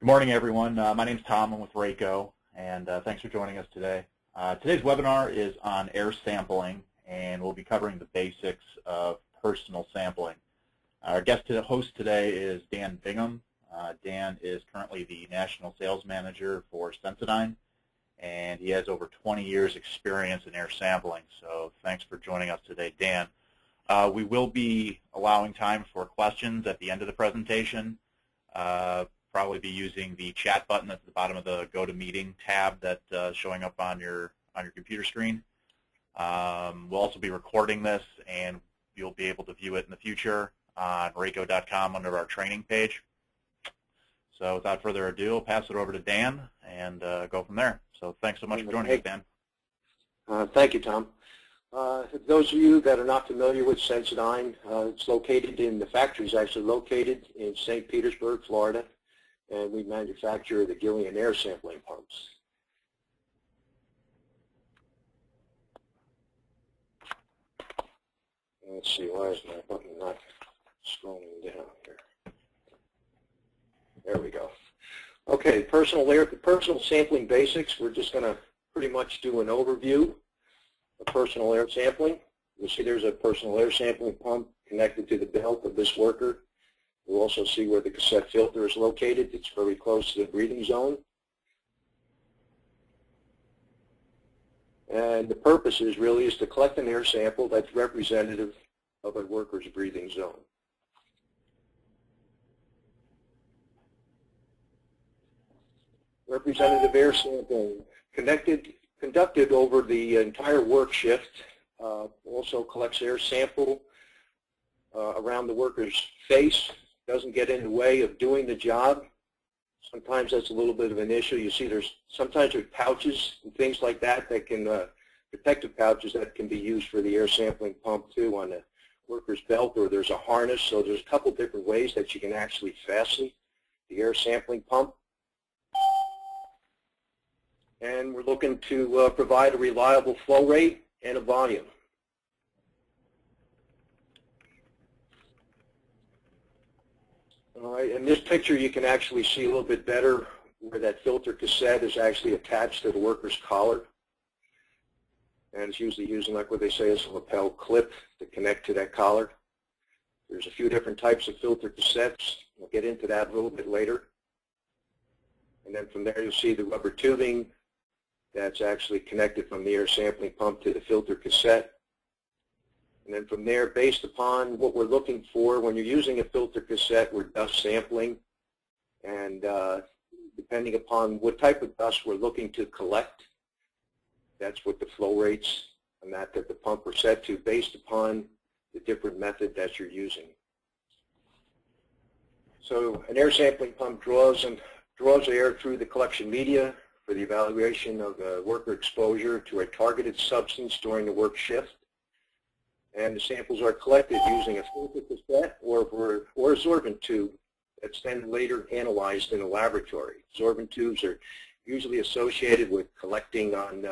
Good morning, everyone. My name is Tom. I'm with Raeco, and thanks for joining us today. Today's webinar is on air sampling, and we'll be covering the basics of personal sampling. Our guest host today is Dan Bingham. Dan is currently the National Sales Manager for Sensidyne, and he has over 20 years experience in air sampling, so thanks for joining us today, Dan. We will be allowing time for questions at the end of the presentation. Probably be using the chat button that's at the bottom of the Go to Meeting tab that's showing up on your computer screen. We'll also be recording this, and you'll be able to view it in the future on Raeco.com under our training page. So without further ado, I'll pass it over to Dan and go from there. So thanks so much for joining us, Dan. Thank you, Tom. For those of you that are not familiar with Sensidyne, it's located in the factory is actually located in St. Petersburg, Florida, and we manufacture the Gilian air sampling pumps. Let's see, why is my button not scrolling down here? There we go. Okay, personal sampling basics. We're just going to pretty much do an overview of personal air sampling. You'll see there's a personal air sampling pump connected to the belt of this worker. You'll also see where the cassette filter is located. It's very close to the breathing zone. And the purpose is really is to collect an air sample that's representative of a worker's breathing zone. Representative air sampling conducted over the entire work shift also collects air sample around the worker's face. Doesn't get in the way of doing the job. Sometimes that's a little bit of an issue. You see sometimes there's pouches and things like that that can, protective pouches that can be used for the air sampling pump too on the worker's belt, or there's a harness. So there's a couple different ways that you can actually fasten the air sampling pump. And we're looking to provide a reliable flow rate and a volume. All right, in this picture you can actually see a little bit better where that filter cassette is actually attached to the worker's collar. And it's usually using, like what they say, is a lapel clip to connect to that collar. There's a few different types of filter cassettes. We'll get into that a little bit later. And then from there you'll see the rubber tubing that's actually connected from the air sampling pump to the filter cassette. And then from there, based upon what we're looking for, when you're using a filter cassette, we're dust sampling. And depending upon what type of dust we're looking to collect, that's what the flow rates and that the pump are set to based upon the different method that you're using. So an air sampling pump draws air through the collection media for the evaluation of worker exposure to a targeted substance during the work shift. And the samples are collected using a filter cassette or absorbent tube that's then later analyzed in a laboratory. Absorbent tubes are usually associated with collecting on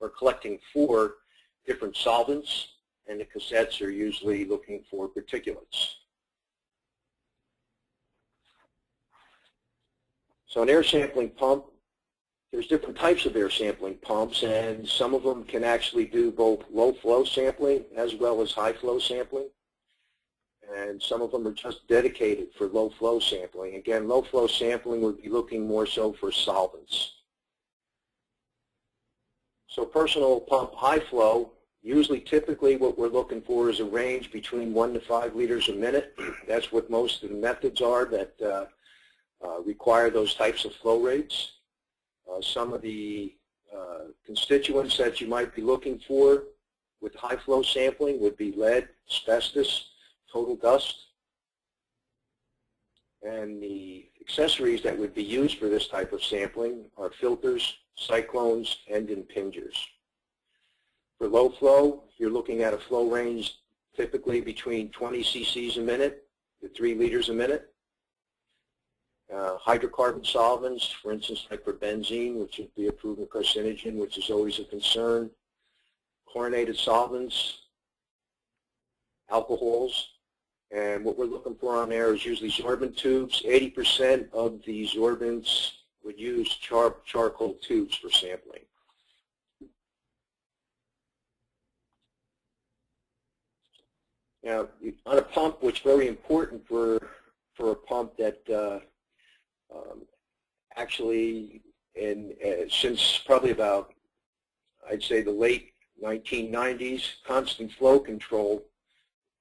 or collecting for different solvents, and the cassettes are usually looking for particulates. So an air sampling pump, there's different types of air sampling pumps, and some of them can actually do both low flow sampling as well as high flow sampling. And some of them are just dedicated for low flow sampling. Again, low flow sampling would be looking more so for solvents. So personal pump high flow, usually typically what we're looking for is a range between 1 to 5 liters a minute. That's what most of the methods are that require those types of flow rates. Some of the constituents that you might be looking for with high flow sampling would be lead, asbestos, total dust. And the accessories that would be used for this type of sampling are filters, cyclones, and impingers. For low flow, you're looking at a flow range typically between 20 cc's a minute to 3 liters a minute. Hydrocarbon solvents, for instance, like for benzene, which would be a proven carcinogen, which is always a concern. Chlorinated solvents, alcohols, And what we're looking for on there is usually sorbent tubes. 80% of the sorbents would use charcoal tubes for sampling. Now, on a pump, which is very important for a pump that actually, since probably about, I'd say, the late 1990s, constant flow control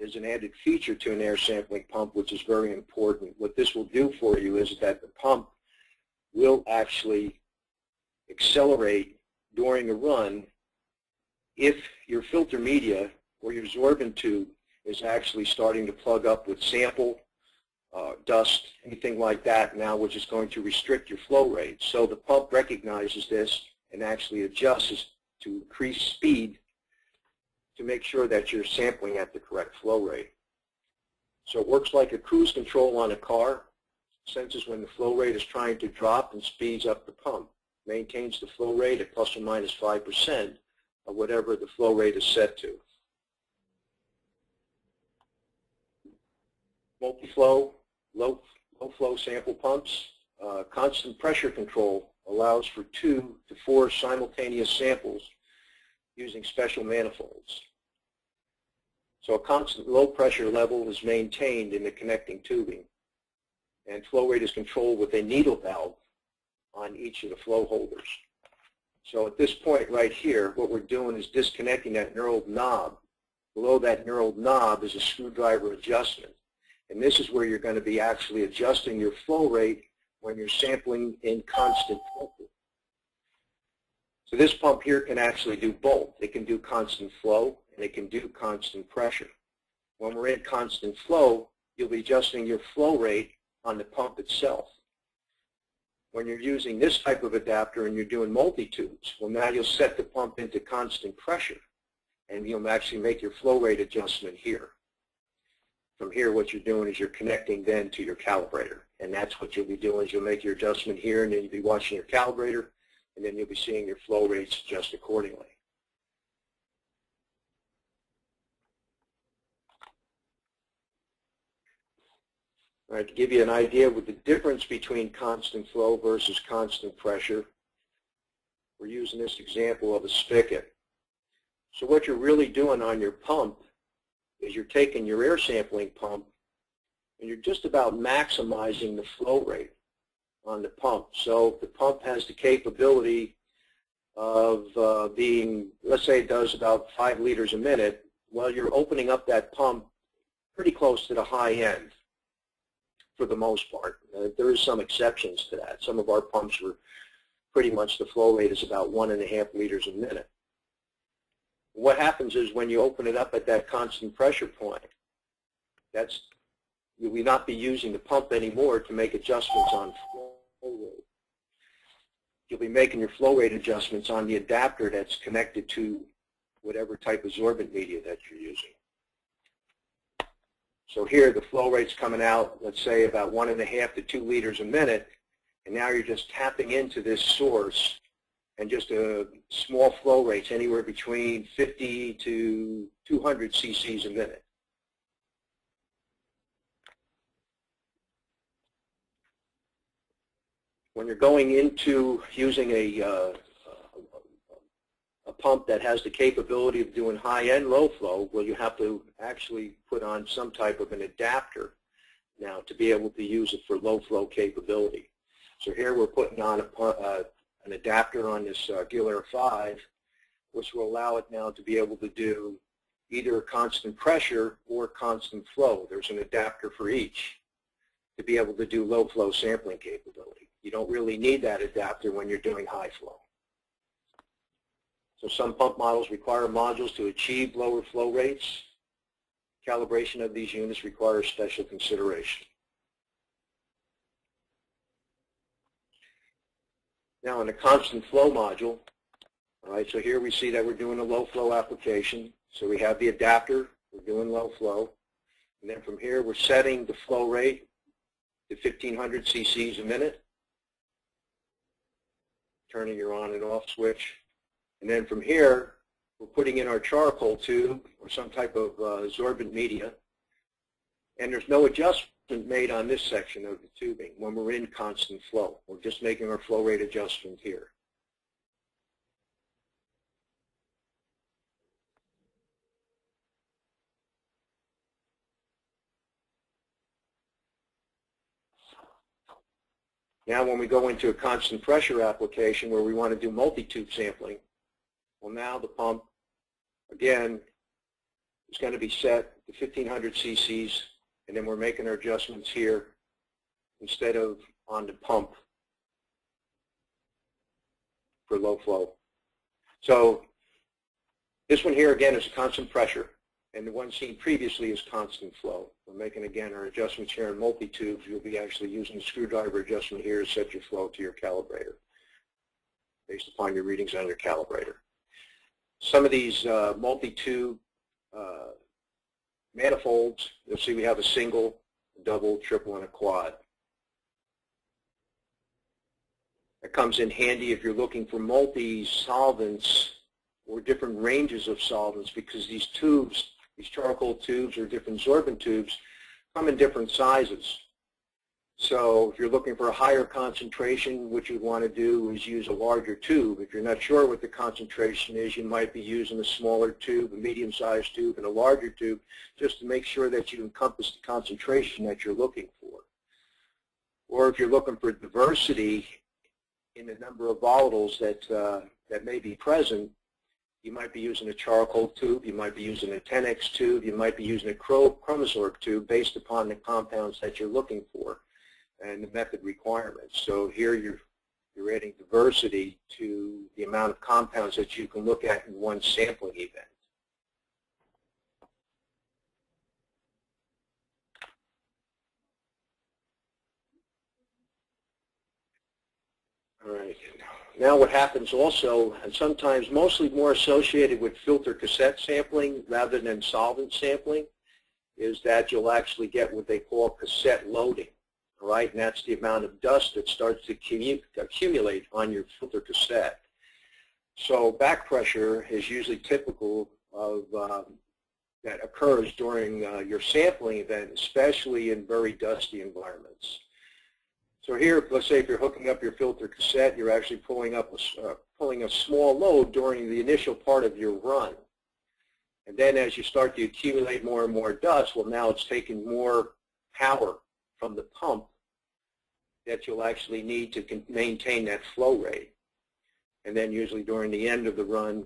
is an added feature to an air sampling pump, which is very important. What this will do for you is that the pump will actually accelerate during a run if your filter media or your sorbent tube is actually starting to plug up with sample, dust, anything like that now, which is going to restrict your flow rate. So the pump recognizes this and actually adjusts to increase speed to make sure that you're sampling at the correct flow rate. So it works like a cruise control on a car, senses when the flow rate is trying to drop and speeds up the pump, maintains the flow rate at plus or minus 5% of whatever the flow rate is set to. Multi-flow, low-flow sample pumps, constant pressure control allows for 2 to 4 simultaneous samples using special manifolds. So a constant low pressure level is maintained in the connecting tubing, and flow rate is controlled with a needle valve on each of the flow holders. So at this point right here, what we're doing is disconnecting that knurled knob. Below that knurled knob is a screwdriver adjustment. And this is where you're going to be actually adjusting your flow rate when you're sampling in constant flow. So this pump here can actually do both. It can do constant flow and it can do constant pressure. When we're in constant flow, you'll be adjusting your flow rate on the pump itself. When you're using this type of adapter and you're doing multi-tubes, well, now you'll set the pump into constant pressure and you'll actually make your flow rate adjustment here. From here, what you're doing is you're connecting then to your calibrator. And that's what you'll be doing is you'll make your adjustment here, and then you'll be watching your calibrator, and then you'll be seeing your flow rates adjust accordingly. All right, to give you an idea with the difference between constant flow versus constant pressure, we're using this example of a spigot. So what you're really doing on your pump is you're taking your air sampling pump and you're just about maximizing the flow rate on the pump. So if the pump has the capability of being, let's say it does about 5 liters a minute, well, you're opening up that pump pretty close to the high end for the most part. There is some exceptions to that. Some of our pumps were pretty much the flow rate is about 1.5 liters a minute. What happens is when you open it up at that constant pressure point, that's, you will not be using the pump anymore to make adjustments on flow rate. You'll be making your flow rate adjustments on the adapter that's connected to whatever type of sorbent media that you're using. So here the flow rate's coming out, let's say about 1.5 to 2 liters a minute, and now you're just tapping into this source and just a small flow rates, anywhere between 50 to 200 cc's a minute. When you're going into using a pump that has the capability of doing high and low flow, well, you have to actually put on some type of an adapter now to be able to use it for low flow capability. So here we're putting on an adapter on this Gilair-5, which will allow it now to be able to do either constant pressure or constant flow. There's an adapter for each to be able to do low flow sampling capability. You don't really need that adapter when you're doing high flow. So some pump models require modules to achieve lower flow rates. Calibration of these units requires special consideration. Now, in a constant flow module, all right, so here we see that we're doing a low flow application. So we have the adapter, we're doing low flow. And then from here, we're setting the flow rate to 1,500 cc's a minute, turning your on and off switch. And then from here, we're putting in our charcoal tube or some type of sorbent media. And there's no adjustment made on this section of the tubing when we're in constant flow. We're just making our flow rate adjustment here. Now when we go into a constant pressure application where we want to do multi-tube sampling, well now the pump, again, is going to be set to 1,500 cc's, and then we're making our adjustments here instead of on the pump for low flow. So this one here again is constant pressure, and the one seen previously is constant flow. We're making, again, our adjustments here in multi-tubes. You'll be actually using the screwdriver adjustment here to set your flow to your calibrator based upon your readings on your calibrator. Some of these multi-tube manifolds, you'll see we have a single, a double, triple, and a quad. That comes in handy if you're looking for multi-solvents or different ranges of solvents, because these tubes, these charcoal tubes or different sorbent tubes, come in different sizes. So if you're looking for a higher concentration, what you'd want to do is use a larger tube. If you're not sure what the concentration is, you might be using a smaller tube, a medium-sized tube, and a larger tube, just to make sure that you encompass the concentration that you're looking for. Or if you're looking for diversity in the number of volatiles that, that may be present, you might be using a charcoal tube, you might be using a Tenax tube, you might be using a chromosorb tube based upon the compounds that you're looking for and the method requirements. So here you're adding diversity to the amount of compounds that you can look at in one sampling event. All right. Now what happens also, and sometimes mostly more associated with filter cassette sampling rather than solvent sampling, is that you'll actually get what they call cassette loading, right? And that's the amount of dust that starts to accumulate on your filter cassette. So back pressure is usually typical of that occurs during your sampling event, especially in very dusty environments. So here, let's say if you're hooking up your filter cassette, you're actually pulling a small load during the initial part of your run. And then as you start to accumulate more and more dust, well, now it's taking more power from the pump that you'll actually need to maintain that flow rate. And then usually during the end of the run,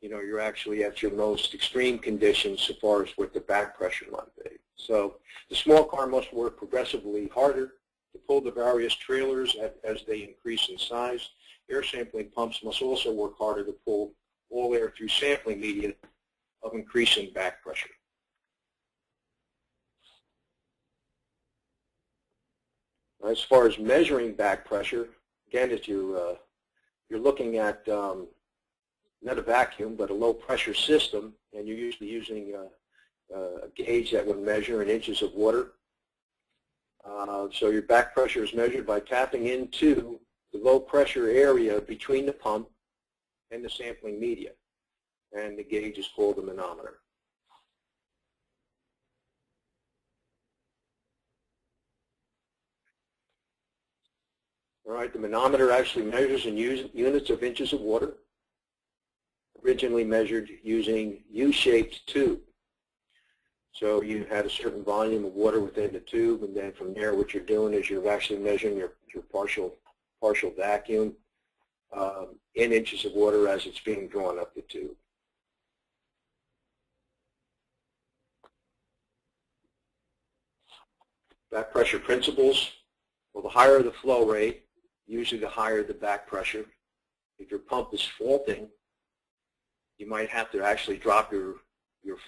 you know, you're actually at your most extreme conditions so far as what the back pressure might be. So the small car must work progressively harder to pull the various trailers as they increase in size. Air sampling pumps must also work harder to pull all air through sampling media of increasing back pressure. As far as measuring back pressure, again, if you're looking at not a vacuum but a low pressure system, and you're usually using a gauge that would measure in inches of water. So your back pressure is measured by tapping into the low pressure area between the pump and the sampling media, and the gauge is called the manometer. All right, the manometer actually measures in units of inches of water, originally measured using U-shaped tube. So you had a certain volume of water within the tube, and then from there what you're doing is you're actually measuring your partial vacuum in inches of water as it's being drawn up the tube. Back pressure principles. Well, the higher the flow rate, usually the higher the back pressure. If your pump is faulting, you might have to actually drop your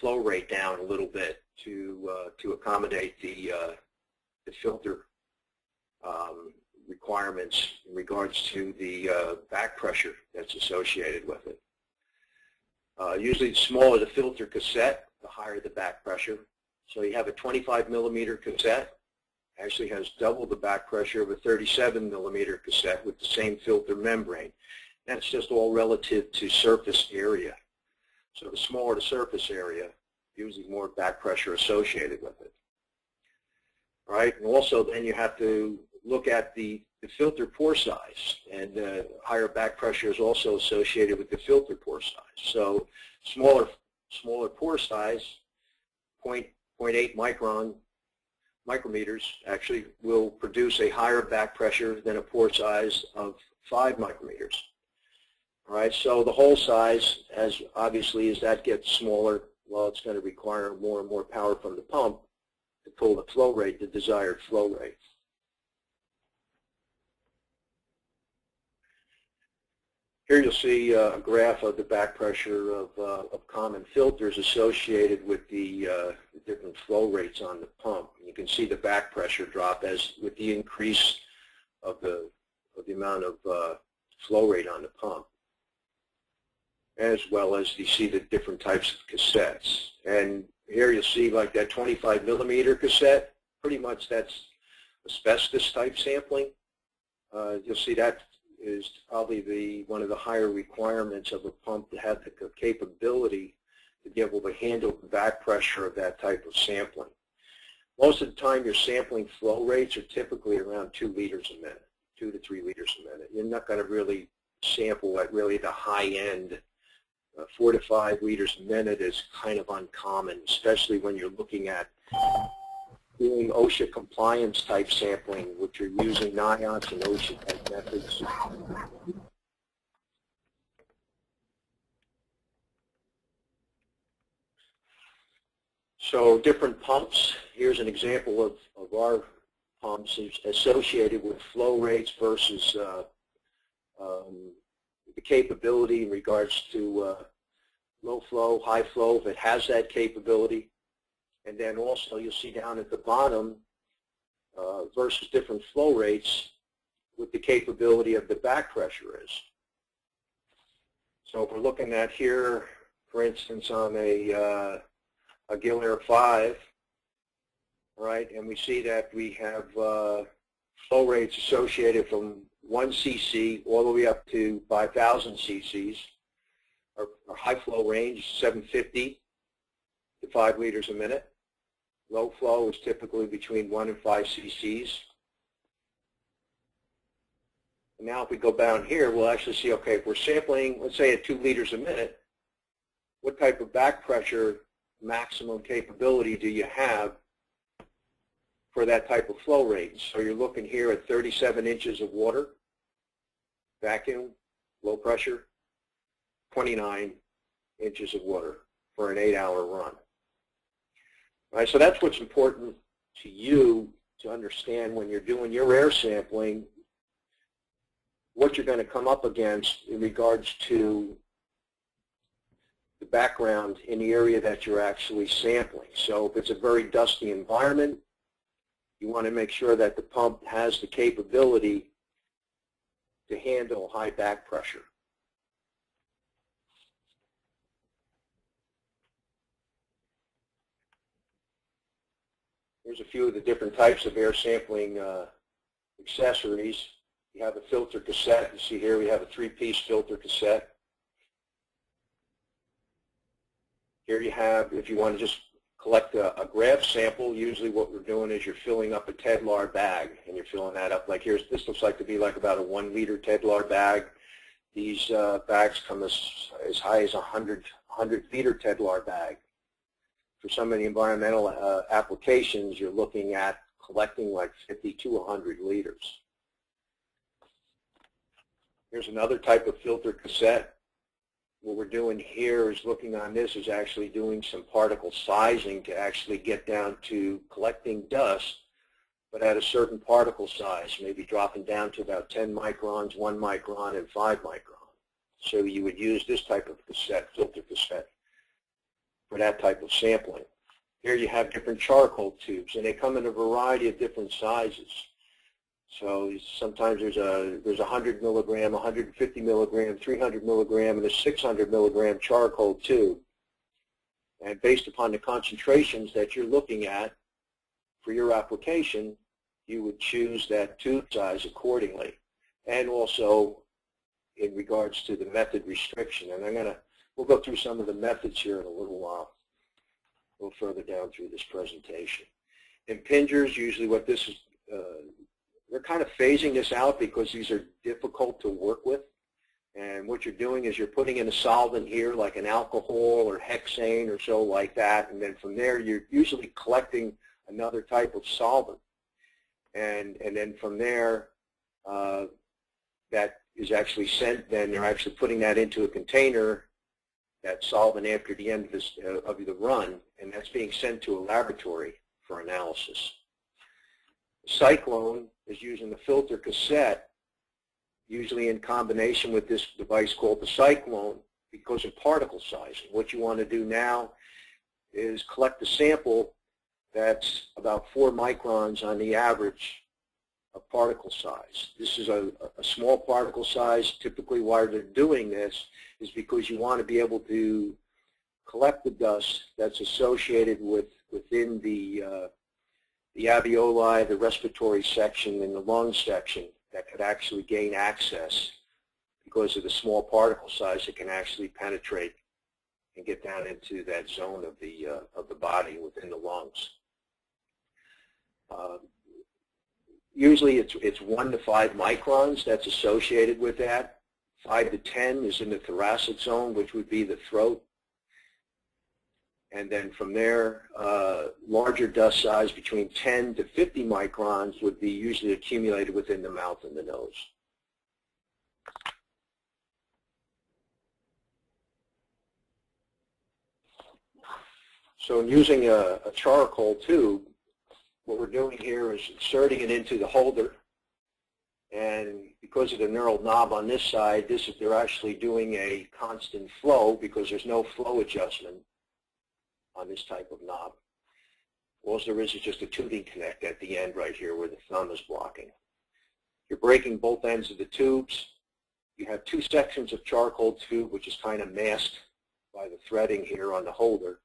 flow rate down a little bit to accommodate the filter requirements in regards to the back pressure that's associated with it. Usually the smaller the filter cassette, the higher the back pressure. So you have a 25 millimeter cassette, actually has double the back pressure of a 37 millimeter cassette with the same filter membrane. That's just all relative to surface area. So the smaller the surface area, usually more back pressure associated with it. All right, and also then you have to look at the filter pore size, and higher back pressure is also associated with the filter pore size. So smaller pore size, 0.8 micrometers actually will produce a higher back pressure than a pore size of 5 micrometers. All right, so the hole size, as obviously as that gets smaller, well, it's going to require more and more power from the pump to pull the flow rate, the desired flow rate. Here you'll see a graph of the back pressure of common filters associated with the different flow rates on the pump. And you can see the back pressure drop as with the increase of the amount of flow rate on the pump, as well as you see the different types of cassettes. And here you'll see like that 25 millimeter cassette, pretty much that's asbestos type sampling. You'll see that is probably one of the higher requirements of a pump to have the capability to be able to handle the back pressure of that type of sampling. Most of the time your sampling flow rates are typically around 2 liters a minute, 2 to 3 liters a minute. You're not going to really sample at really the high end. 4 to 5 liters a minute is kind of uncommon, especially when you're looking at doing OSHA compliance type sampling, which are using NIOSH and OSHA type methods. So different pumps. Here's an example of our pumps associated with flow rates versus the capability in regards to low flow, high flow, if it has that capability. And then also you'll see down at the bottom versus different flow rates what the capability of the back pressure is. So if we're looking at here, for instance, on a Gilair-5, right, and we see that we have flow rates associated from 1 cc all the way up to 5,000 cc's. Our high flow range is 750 to 5 liters a minute. Low flow is typically between 1 and 5 cc's. And now if we go down here, we'll actually see, okay, if we're sampling, let's say at 2 liters a minute, what type of back pressure maximum capability do you have for that type of flow rate? So you're looking here at 37 inches of water, vacuum, low pressure, 29 inches of water for an 8-hour run. All right, so that's what's important to you to understand when you're doing your air sampling, what you're going to come up against in regards to the background in the area that you're actually sampling. So if it's a very dusty environment, you want to make sure that the pump has the capability to handle high back pressure. Here's a few of the different types of air sampling accessories. You have a filter cassette. You see here we have a 3-piece filter cassette. Here you have, if you want to just collect a graph sample, usually what we're doing is you're filling up a Tedlar bag, and you're filling that up. Like here's, this looks like to be like about a 1-liter Tedlar bag. These bags come as high as a 100-liter Tedlar bag. For some of the environmental applications, you're looking at collecting like 50 to 100 liters. Here's another type of filter cassette. What we're doing here is looking on this is actually doing some particle sizing to actually get down to collecting dust, but at a certain particle size, maybe dropping down to about 10 microns, 1 micron, and 5 micron. So you would use this type of cassette, filter cassette, for that type of sampling. Here you have different charcoal tubes, and they come in a variety of different sizes. So sometimes there's a 100 milligram, 150 milligram, 300 milligram, and a 600 milligram charcoal tube. And based upon the concentrations that you're looking at for your application, you would choose that tube size accordingly. And also in regards to the method restriction. And we'll go through some of the methods here in a little while, a little further down through this presentation. Impingers, usually what this is, we're kind of phasing this out because these are difficult to work with. And what you're doing is you're putting in a solvent here like an alcohol or hexane or so like that, and then from there you're usually collecting another type of solvent. And then from there that is actually sent, then they're actually putting that into a container, that solvent after the end of, the run, and that's being sent to a laboratory for analysis. Cyclone is using the filter cassette, usually in combination with this device called the cyclone, because of particle size. What you want to do now is collect a sample that's about 4 microns on the average of particle size. This is a small particle size. Typically why they're doing this is because you want to be able to collect the dust that's associated with within the alveoli, the respiratory section, and the lung section that could actually gain access because of the small particle size that can actually penetrate and get down into that zone of the body within the lungs. Usually it's 1 to 5 microns that's associated with that. 5 to 10 is in the thoracic zone, which would be the throat. And then from there, larger dust size between 10 to 50 microns would be usually accumulated within the mouth and the nose. So in using a charcoal tube, what we're doing here is inserting it into the holder. And because of the knurled knob on this side, this is, they're actually doing a constant flow because there's no flow adjustment on this type of knob. All there is just a tubing connect at the end right here where the thumb is blocking. You're breaking both ends of the tubes. You have two sections of charcoal tube, which is kind of masked by the threading here on the holder.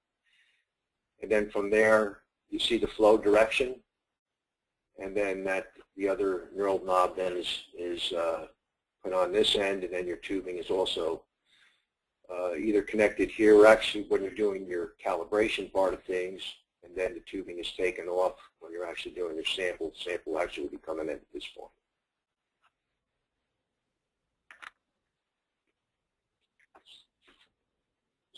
And then from there, you see the flow direction, and then that the other knurled knob then is put on this end, and then your tubing is also either connected here or actually when you're doing your calibration part of things, and then the tubing is taken off when you're actually doing your sample. The sample actually will be coming in at this point.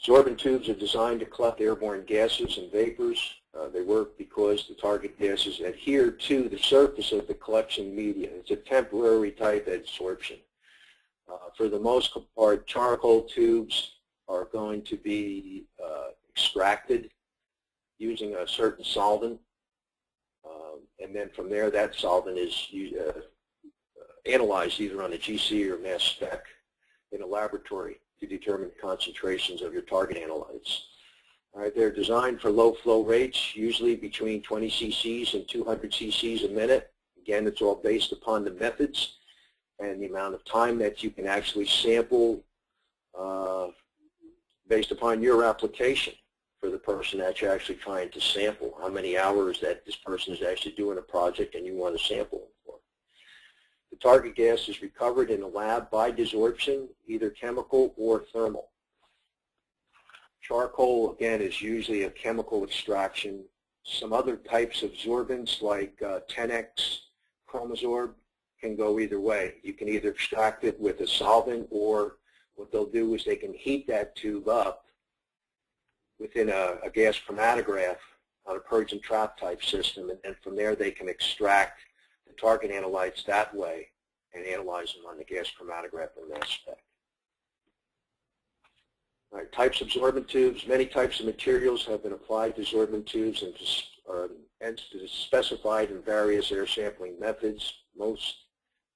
Sorbent tubes are designed to collect airborne gases and vapors. They work because the target gases adhere to the surface of the collection media. It's a temporary type of adsorption. For the most part, charcoal tubes are going to be extracted using a certain solvent. And then from there, that solvent is analyzed either on a GC or mass spec in a laboratory to determine concentrations of your target analytes. All right, they're designed for low flow rates, usually between 20 cc's and 200 cc's a minute. Again, it's all based upon the methods and the amount of time that you can actually sample based upon your application for the person that you're actually trying to sample, how many hours that this person is actually doing a project and you want to sample them for. The target gas is recovered in the lab by desorption, either chemical or thermal. Charcoal, again, is usually a chemical extraction. Some other types of sorbents like Tenax, Chromosorb, can go either way. You can either extract it with a solvent, or what they'll do is they can heat that tube up within a gas chromatograph on a purge and trap type system, and then from there they can extract the target analytes that way and analyze them on the gas chromatograph in that spec. All right, types of sorbent tubes. Many types of materials have been applied to sorbent tubes and to specified in various air sampling methods. Most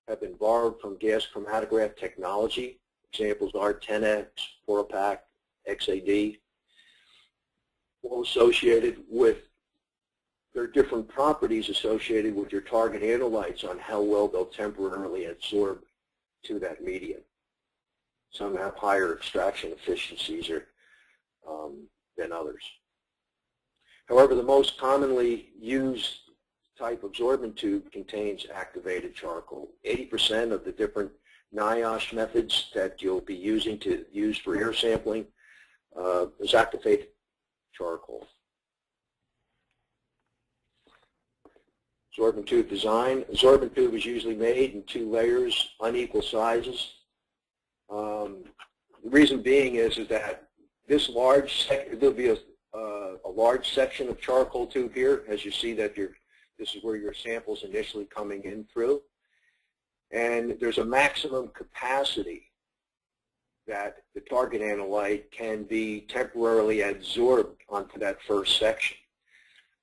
have been borrowed from gas chromatograph technology. Examples are Tenax, Porapak, XAD, all associated with their different properties associated with your target analytes on how well they'll temporarily adsorb to that medium. Some have higher extraction efficiencies or, than others. However, the most commonly used type of sorbent tube contains activated charcoal. 80% of the different NIOSH methods that you'll be using to use for air sampling is activated charcoal. Sorbent tube design. A sorbent tube is usually made in two layers, unequal sizes. The reason being is that this large there'll be a large section of charcoal tube here, as you see that this is where your sample's initially coming in through. And there's a maximum capacity that the target analyte can be temporarily adsorbed onto that first section.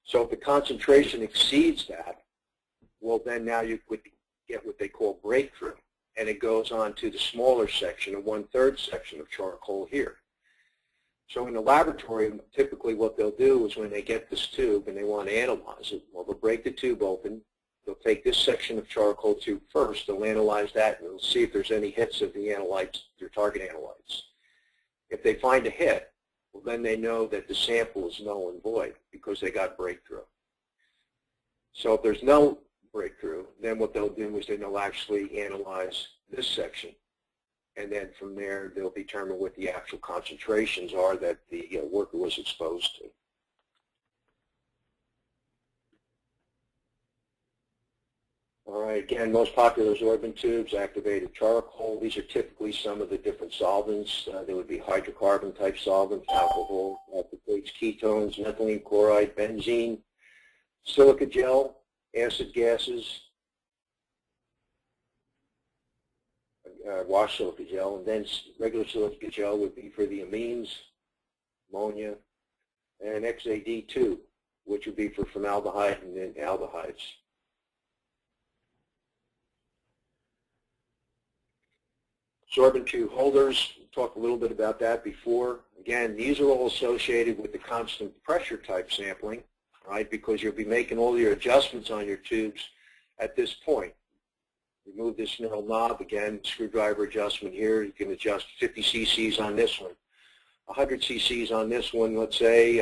So if the concentration exceeds that, well then now you would get what they call breakthrough, and it goes on to the smaller section, a one-third section of charcoal here. So in the laboratory, typically what they'll do is when they get this tube and they want to analyze it, well, they'll break the tube open, they'll take this section of charcoal tube first, they'll analyze that, and they'll see if there's any hits of the analytes, their target analytes. If they find a hit, well, then they know that the sample is null and void because they got breakthrough. So if there's no breakthrough, then what they'll do is then they'll actually analyze this section. And then from there, they'll determine what the actual concentrations are that the worker was exposed to. All right, again, most popular sorbent tubes, activated charcoal. These are typically some of the different solvents. There would be hydrocarbon type solvents, alcohol, alkaloids, ketones, methylene chloride, benzene, silica gel, acid gases, wash silica gel, and then regular silica gel would be for the amines, ammonia, and XAD2, which would be for formaldehyde and then aldehydes. Sorbent tube holders, we talked a little bit about that before. Again, these are all associated with the constant pressure type sampling, right? Because you'll be making all your adjustments on your tubes at this point. Remove this little knob, again, screwdriver adjustment here. You can adjust 50 cc's on this one, 100 cc's on this one, let's say,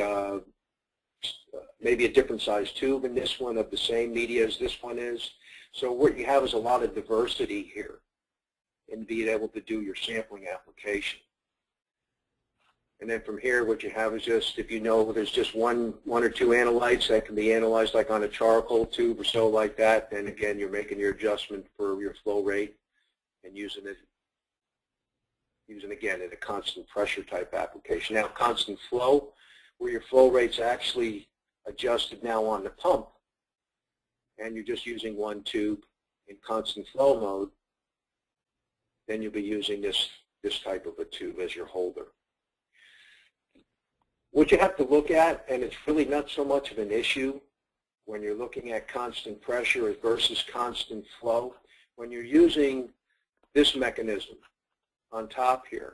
maybe a different size tube in this one of the same media as this one is. So what you have is a lot of diversity here in being able to do your sampling application. And then from here, what you have is just, if you know there's just one or two analytes that can be analyzed like on a charcoal tube or so like that, then again, you're making your adjustment for your flow rate and using it, again, in a constant pressure type application. Now, constant flow, where your flow rate's actually adjusted now on the pump, and you're just using one tube in constant flow mode, then you'll be using this type of a tube as your holder. What you have to look at, and it's really not so much of an issue when you're looking at constant pressure versus constant flow, when you're using this mechanism on top here,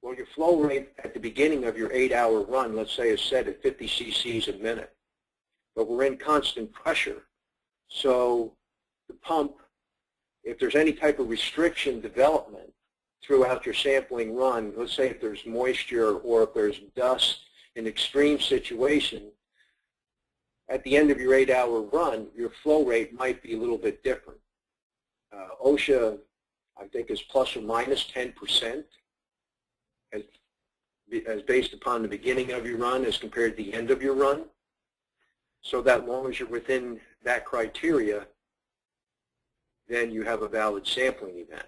well, your flow rate at the beginning of your 8-hour run, let's say, is set at 50 cc's a minute, but we're in constant pressure. So the pump, if there's any type of restriction development throughout your sampling run, let's say if there's moisture or if there's dust, an extreme situation, at the end of your 8-hour run, your flow rate might be a little bit different. OSHA, I think, is plus or minus 10% as based upon the beginning of your run as compared to the end of your run. So that long as you're within that criteria, then you have a valid sampling event.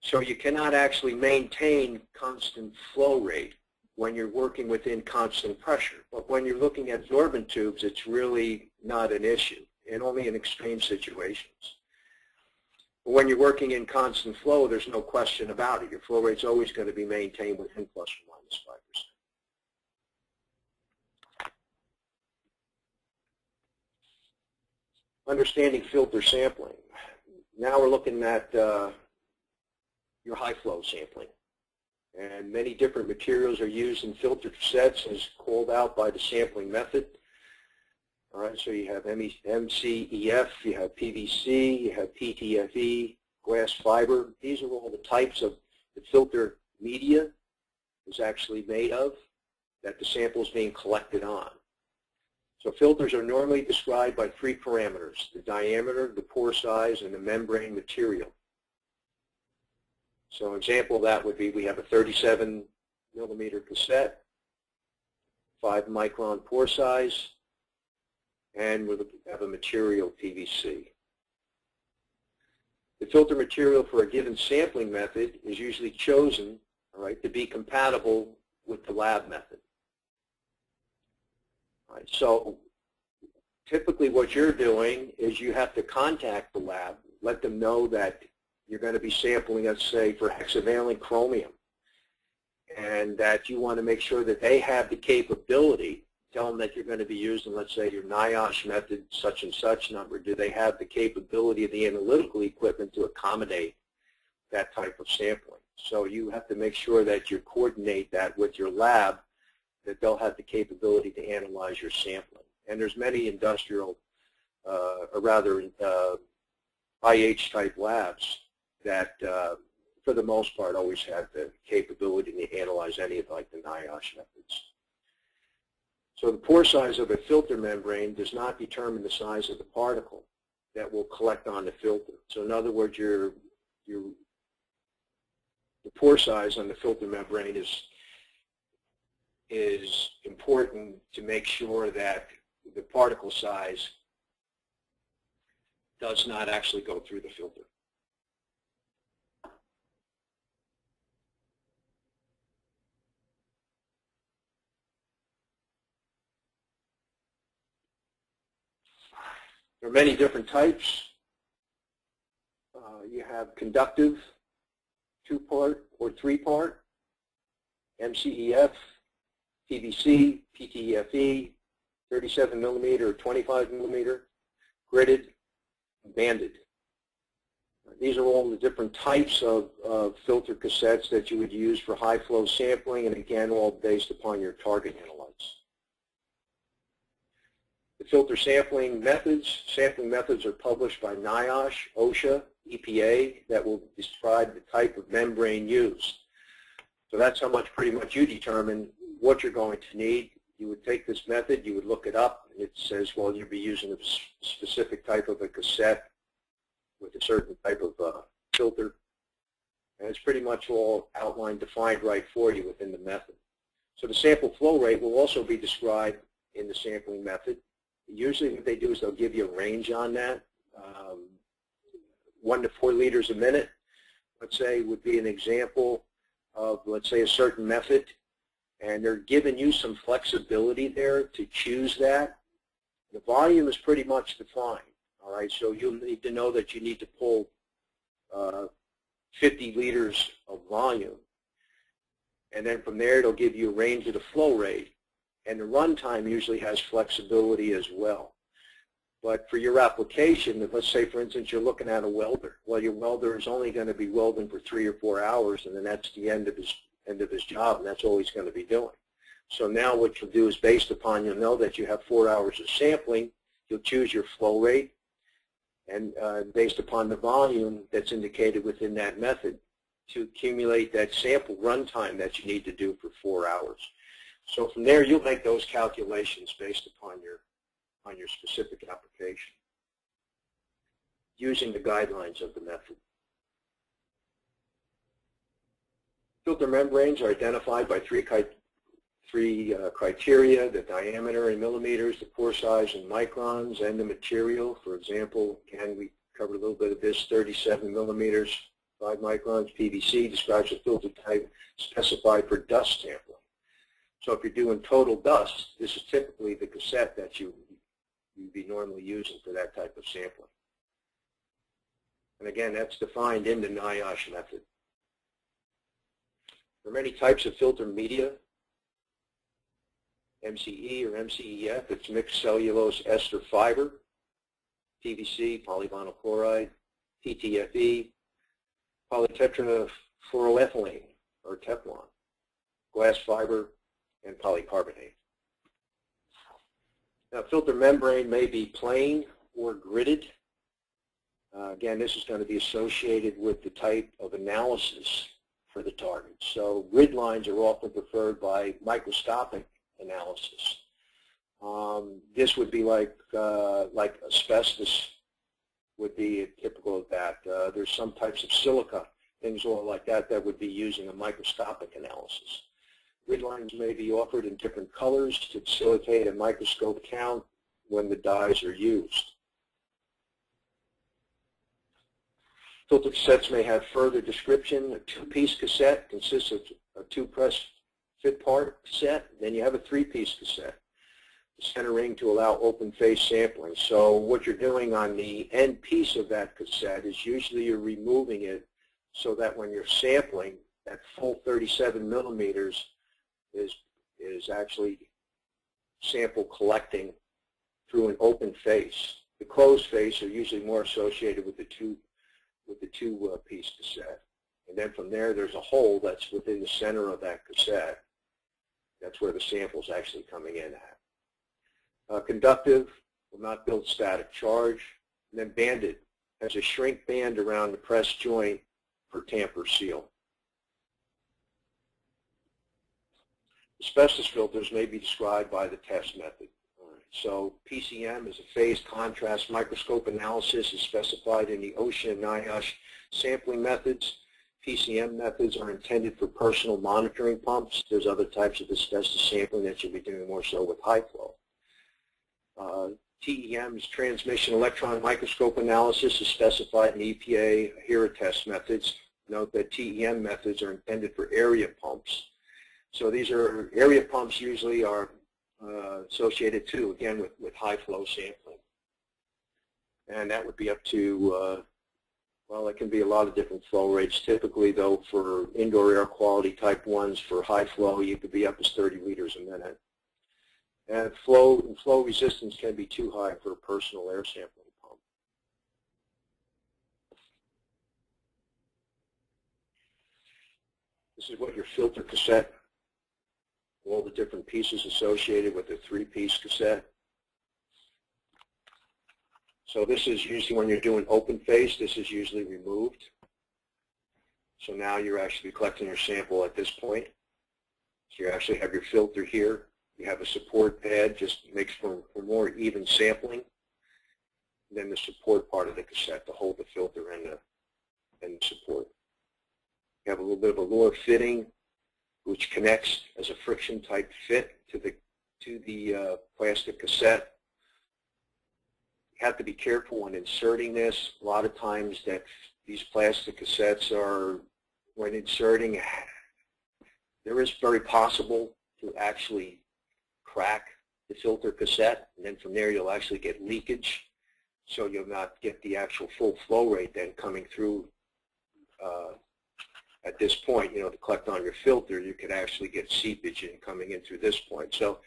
So you cannot actually maintain constant flow rate when you're working within constant pressure. But when you're looking at sorbent tubes, it's really not an issue, and only in extreme situations. But when you're working in constant flow, there's no question about it. Your flow rate's always going to be maintained within plus or minus 5%. Understanding filter sampling. Now we're looking at your high flow sampling. And many different materials are used in filter sets as called out by the sampling method. All right, so you have MCEF, you have PVC, you have PTFE, glass fiber. These are all the types of the filter media is actually made of that the sample is being collected on. So filters are normally described by three parameters: the diameter, the pore size, and the membrane material. So an example of that would be we have a 37 millimeter cassette, 5 micron pore size, and we have a material PVC. The filter material for a given sampling method is usually chosen, all right, to be compatible with the lab method. All right, so typically what you're doing is you have to contact the lab, let them know that you're going to be sampling, let's say, for hexavalent chromium, and that you want to make sure that they have the capability. Tell them that you're going to be using, let's say, your NIOSH method, such and such number. Do they have the capability of the analytical equipment to accommodate that type of sampling? So you have to make sure that you coordinate that with your lab, that they'll have the capability to analyze your sampling. And there's many industrial, or rather IH type labs that, for the most part, always have the capability to analyze any of like the NIOSH methods. So the pore size of a filter membrane does not determine the size of the particle that will collect on the filter. So in other words, the pore size on the filter membrane is important to make sure that the particle size does not actually go through the filter. There are many different types. You have conductive, two-part or three-part, MCEF, PVC, PTFE, 37 millimeter or 25 millimeter, gridded, banded. These are all the different types of filter cassettes that you would use for high-flow sampling, and again, all based upon your target analytes. The filter sampling methods are published by NIOSH, OSHA, EPA, that will describe the type of membrane used. So that's how much pretty much you determine what you're going to need. You would take this method, you would look it up, and it says, well, you'll be using a specific type of a cassette with a certain type of filter. And it's pretty much all outlined, defined right for you within the method. So the sample flow rate will also be described in the sampling method. Usually what they do is they'll give you a range on that. 1 to 4 liters a minute, let's say, would be an example of, let's say, a certain method. And they're giving you some flexibility there to choose that. The volume is pretty much defined, all right? So you'll need to know that you need to pull 50 liters of volume. And then from there, it'll give you a range of the flow rate. And the runtime usually has flexibility as well. But for your application, let's say, for instance, you're looking at a welder. Well, your welder is only going to be welding for 3 or 4 hours, and then that's the end of his job, and that's all he's going to be doing. So now what you'll do is, based upon, you'll know that you have 4 hours of sampling, you'll choose your flow rate, and based upon the volume that's indicated within that method, to accumulate that sample runtime that you need to do for 4 hours. So from there, you'll make those calculations based upon your specific application, using the guidelines of the method. Filter membranes are identified by three criteria: the diameter in millimeters, the pore size in microns, and the material. For example, again, we covered a little bit of this, 37 millimeters, 5 microns, PVC, describes the filter type specified for dust sampling. So if you're doing total dust, this is typically the cassette that you'd be normally using for that type of sampling. And again, that's defined in the NIOSH method. There are many types of filter media. MCE or MCEF, it's mixed cellulose ester fiber. PVC, polyvinyl chloride. PTFE, polytetrafluoroethylene, or Teflon. Glass fiber, and polycarbonate. Now, filter membrane may be plain or gridded. Again, this is going to be associated with the type of analysis for the target. So grid lines are often preferred by microscopic analysis. This would be like asbestos would be typical of that. There's some types of silica, things all like that, that would be using a microscopic analysis. Grid lines may be offered in different colors to facilitate a microscope count, when the dyes are used. Filter cassettes may have further description. A two-piece cassette consists of a two-press fit part set. Then you have a three-piece cassette. The center ring to allow open face sampling. So what you're doing on the end piece of that cassette is usually you're removing it so that when you're sampling, that full 37 millimeters is actually sample collecting through an open face. The closed face are usually more associated with the two-piece cassette. And then from there, there's a hole that's within the center of that cassette. That's where the sample's actually coming in at. Conductive will not build static charge. And then banded has a shrink band around the press joint for tamper seal. Asbestos filters may be described by the test method. So PCM is a phase contrast microscope analysis is specified in the OSHA and NIOSH sampling methods. PCM methods are intended for personal monitoring pumps. There's other types of asbestos sampling that you'll be doing more so with high flow. TEM is transmission electron microscope analysis is specified in EPA HERA test methods. Note that TEM methods are intended for area pumps. So these are area pumps usually are associated too, again, with high flow sampling. And that would be up to, well, it can be a lot of different flow rates. Typically, though, for indoor air quality type 1s for high flow, you could be up to 30 liters a minute. And flow resistance can be too high for a personal air sampling pump. This is what your filter cassette, all the different pieces associated with a three-piece cassette. So this is usually when you're doing open face, this is usually removed. So now you're actually collecting your sample at this point. So you actually have your filter here. You have a support pad, just makes for more even sampling. And then the support part of the cassette to hold the filter and the support. You have a little bit of a lower fitting, which connects as a friction-type fit to the plastic cassette. You have to be careful when inserting this. A lot of times that these plastic cassettes are, when inserting, there is very possible to actually crack the filter cassette, and then from there you'll actually get leakage, so you'll not get the actual full flow rate then coming through. At this point, you know, to collect on your filter, you could actually get seepage in coming in through this point. So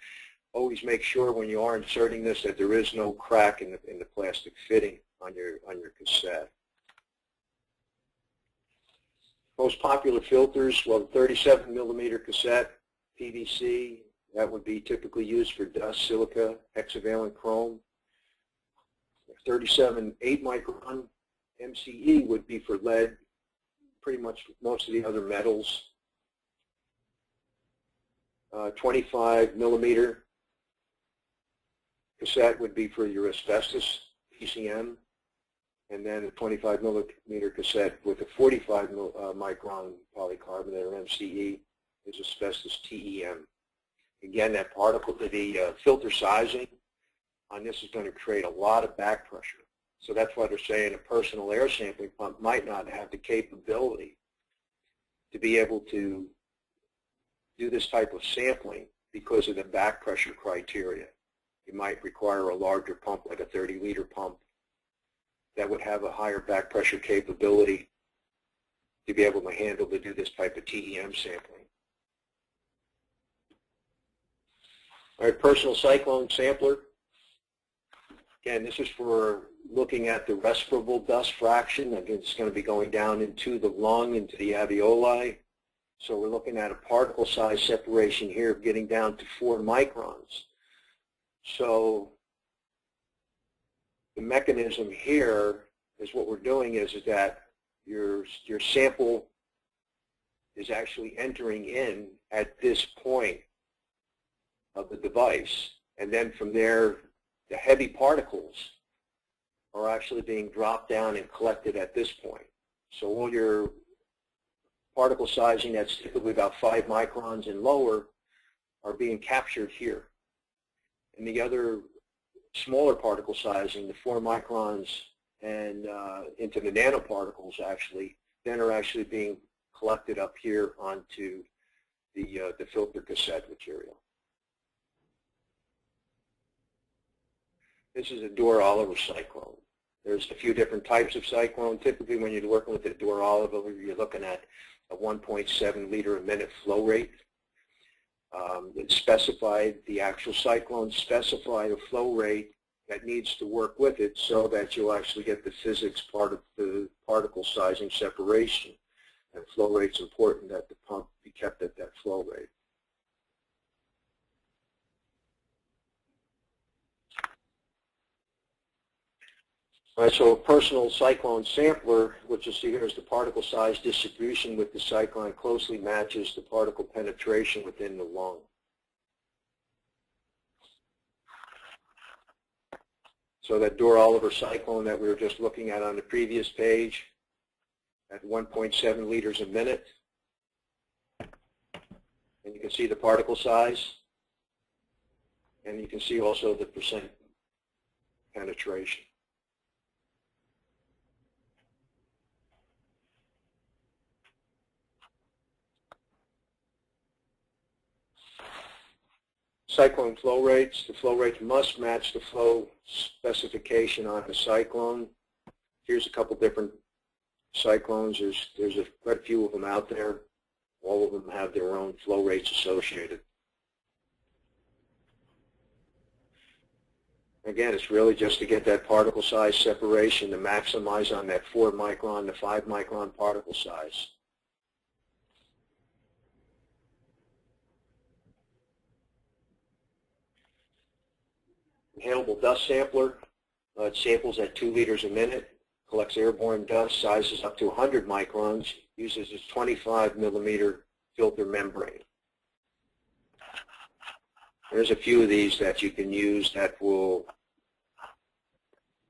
always make sure when you are inserting this that there is no crack in the plastic fitting on your cassette. Most popular filters, well, 37 millimeter cassette, PVC, that would be typically used for dust, silica, hexavalent chrome. 37 8 micron MCE would be for lead, pretty much most of the other metals. 25 millimeter cassette would be for your asbestos, PCM, and then a 25 millimeter cassette with a 45 micron polycarbonate or MCE is asbestos TEM. Again, that particle, the filter sizing on this is going to create a lot of back pressure. So that's why they're saying a personal air sampling pump might not have the capability to be able to do this type of sampling because of the back pressure criteria. It might require a larger pump, like a 30-liter pump, that would have a higher back pressure capability to be able to handle to do this type of TEM sampling. All right, personal cyclone sampler. Again, this is for looking at the respirable dust fraction. Again, it's going to be going down into the lung, into the alveoli. So we're looking at a particle size separation here of getting down to 4 microns. So the mechanism here is what we're doing is that your sample is actually entering in at this point of the device. And then from there, the heavy particles are actually being dropped down and collected at this point. So all your particle sizing that's typically about 5 microns and lower are being captured here. And the other smaller particle sizing, the 4 microns and into the nanoparticles actually, then are actually being collected up here onto the filter cassette material. This is a Dorr-Oliver cyclone. There's a few different types of cyclone. Typically when you're working with a Dorr-Oliver, you're looking at a 1.7 liter a minute flow rate. It specified, the actual cyclone specified a flow rate that needs to work with it so that you'll actually get the physics part of the particle sizing separation. And flow rate's important that the pump be kept at that flow rate. All right, so a personal cyclone sampler, what you'll see here is the particle size distribution with the cyclone closely matches the particle penetration within the lung. So that Dorr-Oliver cyclone that we were just looking at on the previous page at 1.7 liters a minute. And you can see the particle size. And you can see also the percent penetration. Cyclone flow rates. The flow rates must match the flow specification on the cyclone. Here's a couple different cyclones. There's quite a few of them out there. All of them have their own flow rates associated. Again, it's really just to get that particle size separation to maximize on that 4 micron to 5 micron particle size. Inhalable dust sampler, it samples at 2 liters a minute, collects airborne dust, sizes up to 100 microns, uses its 25 millimeter filter membrane. There's a few of these that you can use that will,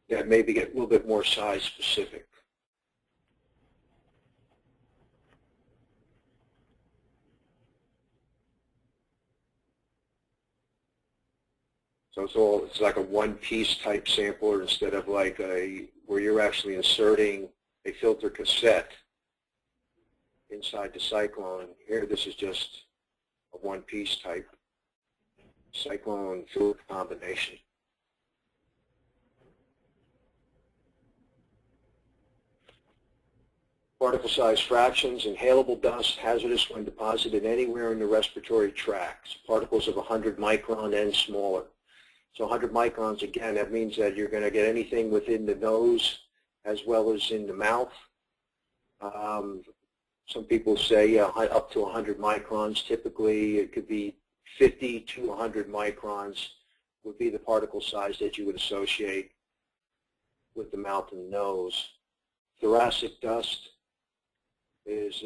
that maybe get a little bit more size specific. So it's like a one-piece type sampler instead of like a, where you're actually inserting a filter cassette inside the cyclone. Here, this is just a one-piece type cyclone filter combination. Particle size fractions, inhalable dust, hazardous when deposited anywhere in the respiratory tracts, particles of 100 micron and smaller. So 100 microns, again, that means that you're going to get anything within the nose as well as in the mouth. Some people say up to 100 microns. Typically, it could be 50 to 100 microns would be the particle size that you would associate with the mouth and nose. Thoracic dust is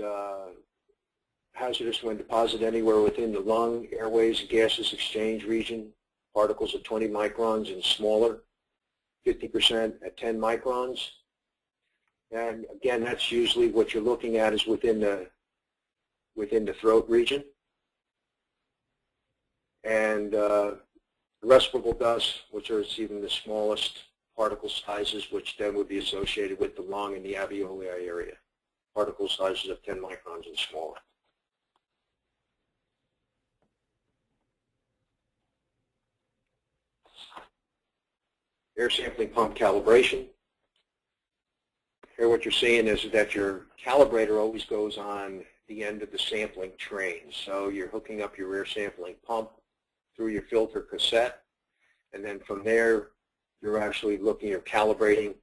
hazardous when deposited anywhere within the lung, airways, and gaseous exchange region. Particles of 20 microns and smaller, 50% at 10 microns. And again, that's usually what you're looking at is within the throat region. And respirable dust, which are even the smallest particle sizes, which then would be associated with the lung and the alveoli area. Particle sizes of 10 microns and smaller. Air sampling pump calibration. Here what you're seeing is that your calibrator always goes on the end of the sampling train. So you're hooking up your air sampling pump through your filter cassette. And then from there, you're actually looking, you're calibrating.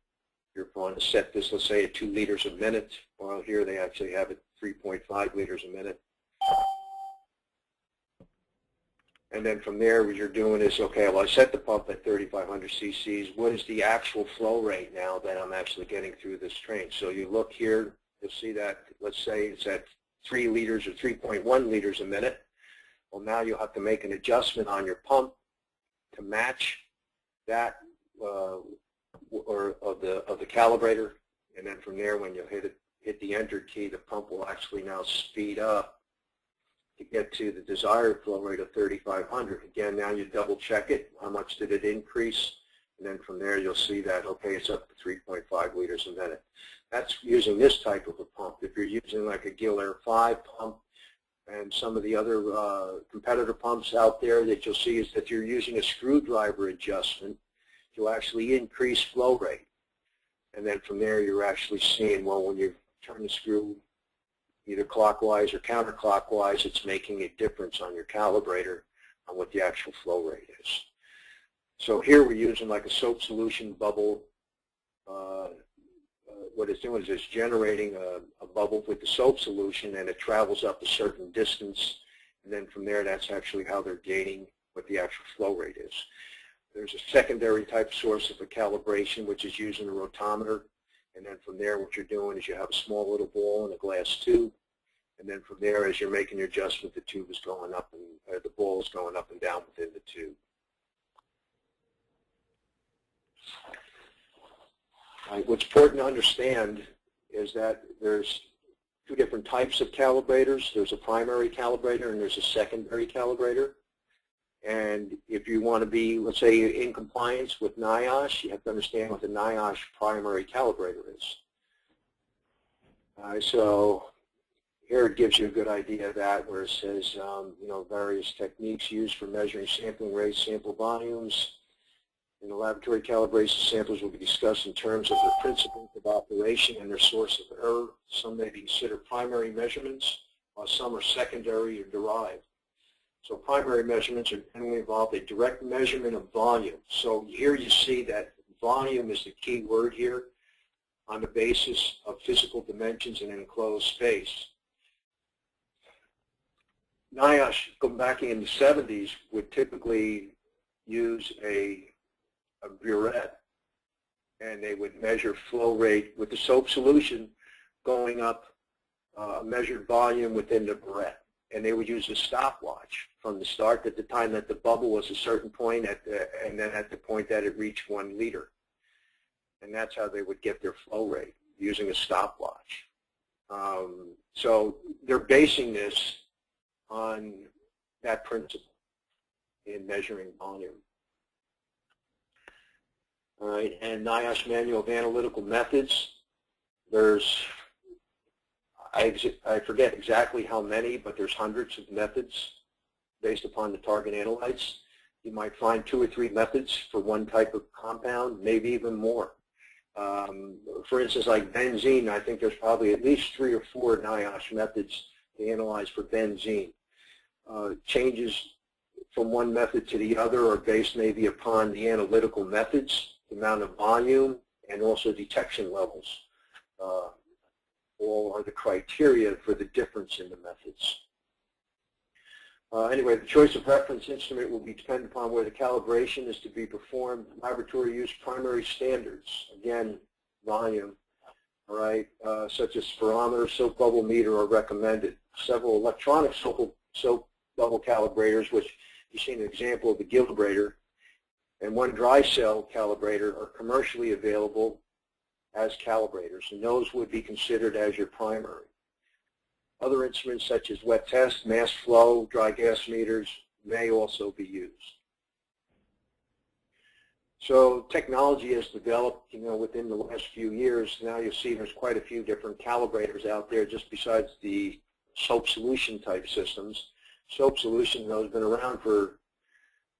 You're going to set this, let's say, at 2 liters a minute. Well, here they actually have it 3.5 liters a minute. And then from there, what you're doing is, okay, well, I set the pump at 3,500 cc's. What is the actual flow rate now that I'm actually getting through this train? So you look here, you'll see that, let's say it's at 3 liters or 3.1 liters a minute. Well, now you'll have to make an adjustment on your pump to match that of the calibrator. And then from there, when you hit the enter key, the pump will actually now speed up to get to the desired flow rate of 3,500. Again, now you double check it. How much did it increase? And then from there, you'll see that, okay, it's up to 3.5 liters a minute. That's using this type of a pump. If you're using like a Gilair-5 pump and some of the other competitor pumps out there that you'll see is that you're using a screwdriver adjustment to actually increase flow rate. And then from there, you're actually seeing, well, when you turn the screw either clockwise or counterclockwise, it's making a difference on your calibrator on what the actual flow rate is. So here we're using like a soap solution bubble. What it's doing is it's generating a bubble with the soap solution, and it travels up a certain distance, and then from there that's actually how they're gating what the actual flow rate is. There's a secondary type source of a calibration which is using a rotometer, and then from there what you're doing is you have a small little ball in a glass tube, and then from there as you're making your adjustment the tube is going up and the ball is going up and down within the tube. Right. What's important to understand is that there's two different types of calibrators. There's a primary calibrator and there's a secondary calibrator. And if you want to be, let's say, in compliance with NIOSH, you have to understand what the NIOSH primary calibrator is. So here it gives you a good idea of that, where it says, you know, various techniques used for measuring sampling rates, sample volumes. In the laboratory calibration, samples will be discussed in terms of their principles of operation and their source of error. Some may be considered primary measurements, while some are secondary or derived. So primary measurements are generally involved a direct measurement of volume. So here you see that volume is the key word here, on the basis of physical dimensions in an enclosed space. NIOSH, going back in the 70s, would typically use a burette, and they would measure flow rate with the soap solution going up a measured volume within the burette, and they would use a stopwatch from the start at the time that the bubble was a certain point at the, and then at the point that it reached 1 liter, and that's how they would get their flow rate, using a stopwatch. So they're basing this on that principle in measuring volume. All right, and NIOSH Manual of Analytical Methods, there's, I forget exactly how many, but there's hundreds of methods based upon the target analytes. You might find 2 or 3 methods for one type of compound, maybe even more. For instance, like benzene, I think there's probably at least 3 or 4 NIOSH methods to analyze for benzene. Changes from one method to the other are based maybe upon the analytical methods, the amount of volume, and also detection levels. All are the criteria for the difference in the methods. Anyway, the choice of reference instrument will be dependent upon where the calibration is to be performed. Laboratory use primary standards, again, volume, all right, such as spherometer, soap bubble meter are recommended. Several electronic soap bubble calibrators, which you've seen an example of the Gilibrator, and one dry cell calibrator are commercially available as calibrators, and those would be considered as your primary. Other instruments such as wet test, mass flow, dry gas meters may also be used. So technology has developed, you know, within the last few years. Now you'll see there's quite a few different calibrators out there just besides the soap solution type systems. Soap solution, though, has been around for,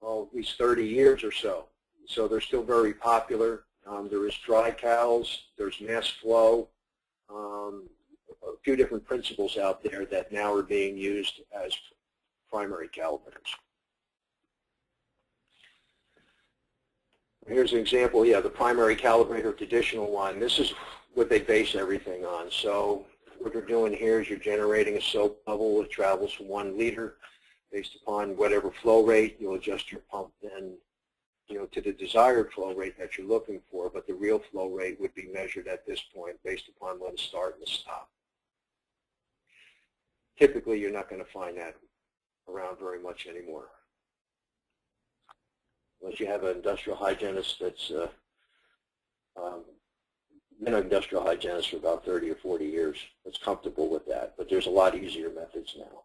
well, at least 30 years or so. So they're still very popular. There is dry cals, there's mass flow, a few different principles out there that now are being used as primary calibrators. Here's an example, yeah, the primary calibrator, traditional one. This is what they base everything on. So what you're doing here is you're generating a soap bubble that travels from 1 liter based upon whatever flow rate. You'll adjust your pump then, you know, to the desired flow rate that you're looking for, but the real flow rate would be measured at this point based upon when to start and to stop. Typically, you're not going to find that around very much anymore, unless you have an industrial hygienist that's been an industrial hygienist for about 30 or 40 years that's comfortable with that, but there's a lot easier methods now.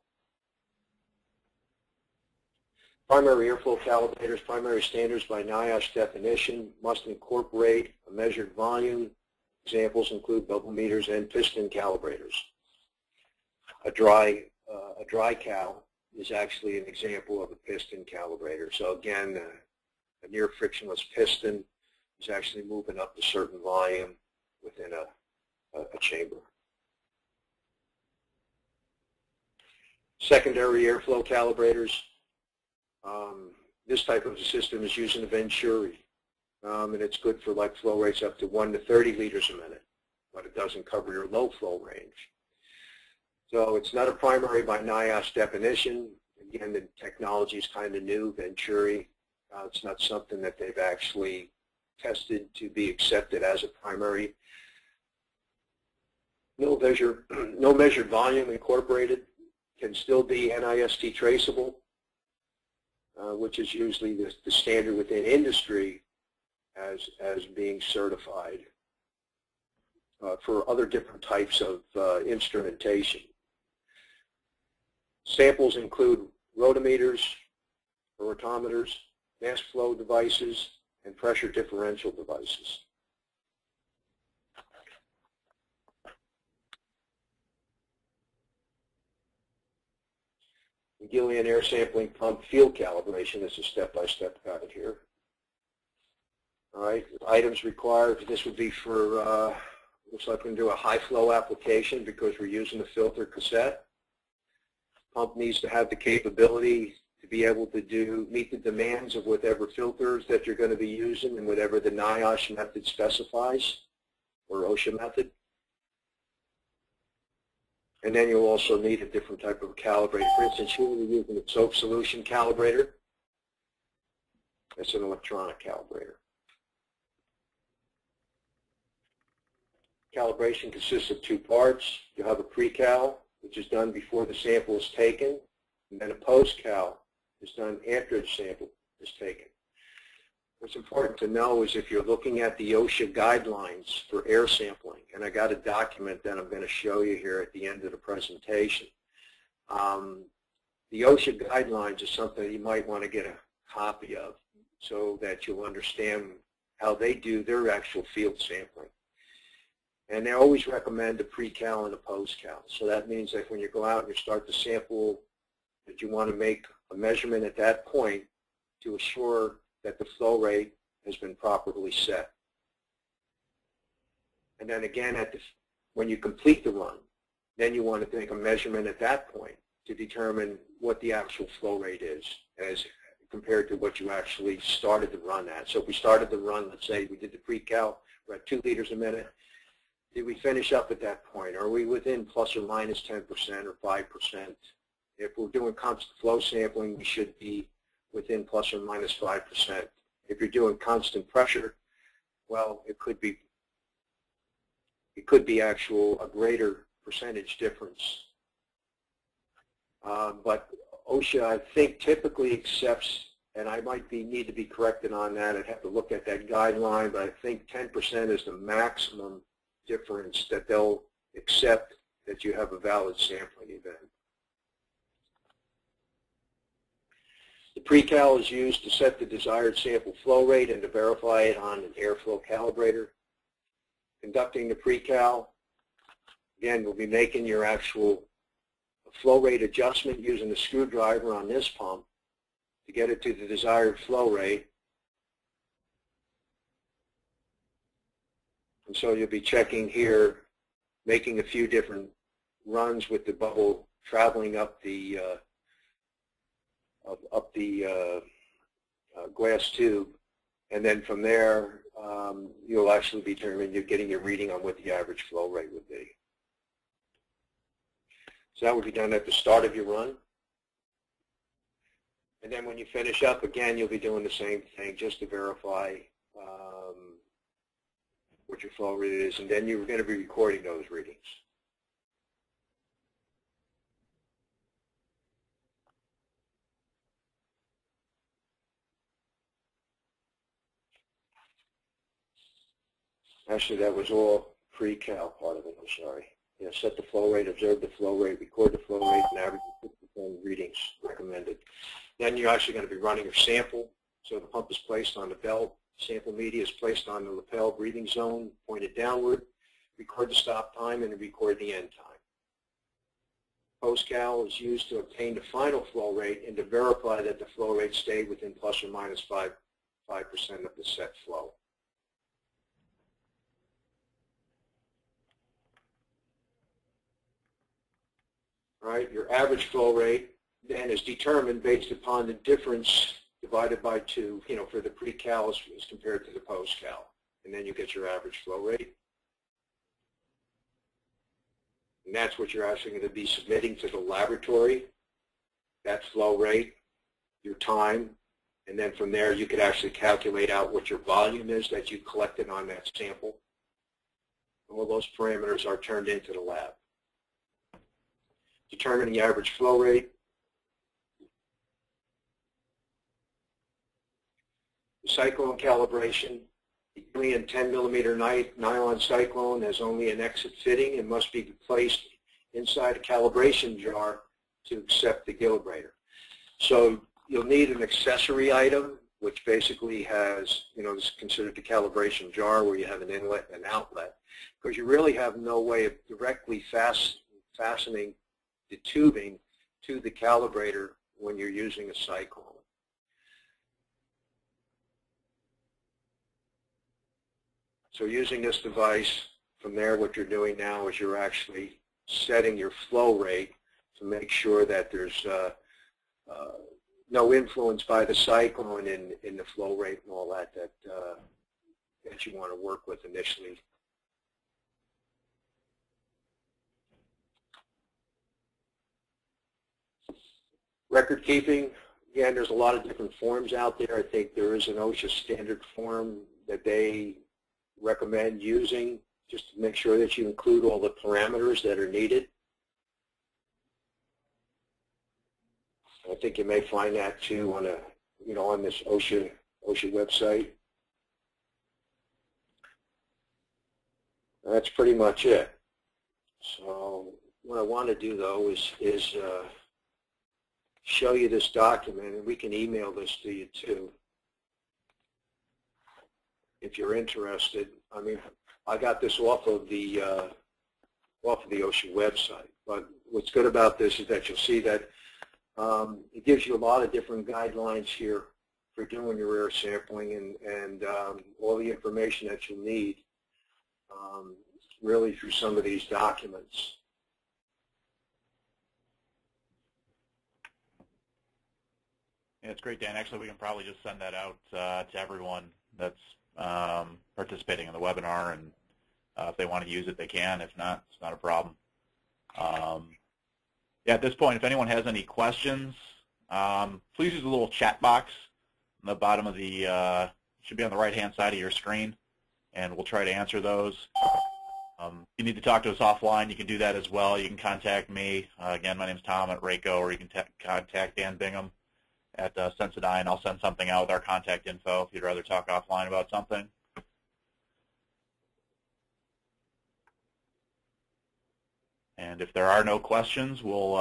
Primary airflow calibrators, primary standards by NIOSH definition must incorporate a measured volume. Examples include bubble meters and piston calibrators. A dry cal is actually an example of a piston calibrator. So again, a near frictionless piston is actually moving up a certain volume within a chamber. Secondary airflow calibrators. This type of a system is used in a venturi, and it's good for like flow rates up to 1 to 30 liters a minute, but it doesn't cover your low flow range. So it's not a primary by NIOSH definition. Again, the technology is kind of new, venturi. It's not something that they've actually tested to be accepted as a primary. No measured volume incorporated, can still be NIST traceable, which is usually the standard within industry as being certified for other different types of instrumentation. Samples include rotameters, rotometers, mass flow devices, and pressure differential devices. The Gilian air sampling pump field calibration is a step-by-step guide here. All right, items required. This would be for, looks like we're going to do a high flow application because we're using a filter cassette. Pump needs to have the capability to be able to meet the demands of whatever filters that you're going to be using and whatever the NIOSH method specifies, or OSHA method. And then you'll also need a different type of calibrator. For instance, here we're using a soap solution calibrator. That's an electronic calibrator. Calibration consists of two parts. You have a pre-cal, which is done before the sample is taken, and then a post-cal is done after the sample is taken. What's important to know is if you're looking at the OSHA guidelines for air sampling, and I got a document that I'm going to show you here at the end of the presentation. The OSHA guidelines is something you might want to get a copy of so that you'll understand how they do their actual field sampling. And they always recommend a pre-cal and a post-cal. So that means that when you go out and you start to sample, that you want to make a measurement at that point to assure that the flow rate has been properly set. And then again, when you complete the run, then you want to take a measurement at that point to determine what the actual flow rate is as compared to what you actually started the run at. So if we started the run, let's say we did the pre-cal, we're at 2 liters a minute. Did we finish up at that point? Are we within plus or minus 10% or 5%? If we're doing constant flow sampling, we should be within plus or minus 5%. If you're doing constant pressure, well, it could be a greater percentage difference. But OSHA, I think, typically accepts, and I might need to be corrected on that. I'd have to look at that guideline, but I think 10% is the maximum difference that they'll accept that you have a valid sampling event. The pre-cal is used to set the desired sample flow rate and to verify it on an airflow calibrator. Conducting the pre-cal, again, we'll be making your actual flow rate adjustment using the screwdriver on this pump to get it to the desired flow rate. And so you'll be checking here, making a few different runs with the bubble traveling up the glass tube, and then from there you'll actually determine you're getting your reading on what the average flow rate would be. So that would be done at the start of your run, and then when you finish up, again, you'll be doing the same thing just to verify what your flow rate is, and then you're going to be recording those readings. Actually, that was all pre-cal part of it, I'm sorry. You know, set the flow rate, observe the flow rate, record the flow rate, and average conform readings recommended. Then you're actually going to be running your sample. So the pump is placed on the belt, sample media is placed on the lapel breathing zone, pointed downward, record the stop time, and record the end time. Post-cal is used to obtain the final flow rate and to verify that the flow rate stayed within plus or minus 5% of the set flow. Right, your average flow rate then is determined based upon the difference divided by 2, you know, for the pre-cal as compared to the post-cal, and then you get your average flow rate. And that's what you're actually going to be submitting to the laboratory, that flow rate, your time, and then from there you could actually calculate out what your volume is that you collected on that sample. All those parameters are turned into the lab. Determine the average flow rate. The cyclone calibration. The Gilian 10 millimeter nylon cyclone has only an exit fitting and must be placed inside a calibration jar to accept the Gilibrator. So you'll need an accessory item, which basically has, you know, is considered the calibration jar where you have an inlet and an outlet, because you really have no way of directly fastening the tubing to the Gilibrator when you're using a cyclone. So using this device, from there what you're doing now is you're actually setting your flow rate to make sure that there's no influence by the cyclone in the flow rate and all that that you want to work with initially. Record keeping, again, there's a lot of different forms out there. I think there is an OSHA standard form that they recommend using just to make sure that you include all the parameters that are needed. I think you may find that too on a, you know, on this OSHA website. That's pretty much it. So what I want to do though is show you this document, and we can email this to you too if you're interested. I mean, I got this off of the OSHA website, but what's good about this is that you'll see that it gives you a lot of different guidelines here for doing your air sampling and all the information that you'll need really through some of these documents. Yeah, it's great, Dan. Actually, we can probably just send that out to everyone that's participating in the webinar, and if they want to use it, they can. If not, it's not a problem. Yeah, at this point, if anyone has any questions, please use the little chat box on the bottom of the, should be on the right-hand side of your screen, and we'll try to answer those. If you need to talk to us offline, you can do that as well. You can contact me. Again, my name is Tom at Raeco, or you can contact Dan Bingham at Sensidyne. I'll send something out with our contact info if you'd rather talk offline about something. And if there are no questions, we'll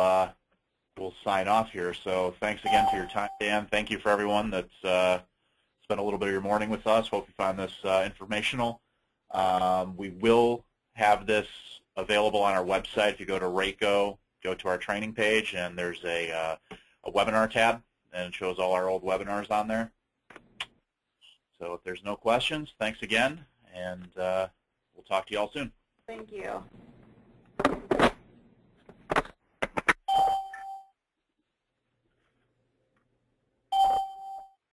sign off here. So thanks again for your time, Dan. Thank you for everyone that's spent a little bit of your morning with us. Hope you found this informational. We will have this available on our website. If you go to Raeco, go to our training page, and there's a webinar tab, and it shows all our old webinars on there. So if there's no questions, thanks again, and we'll talk to you all soon. Thank you.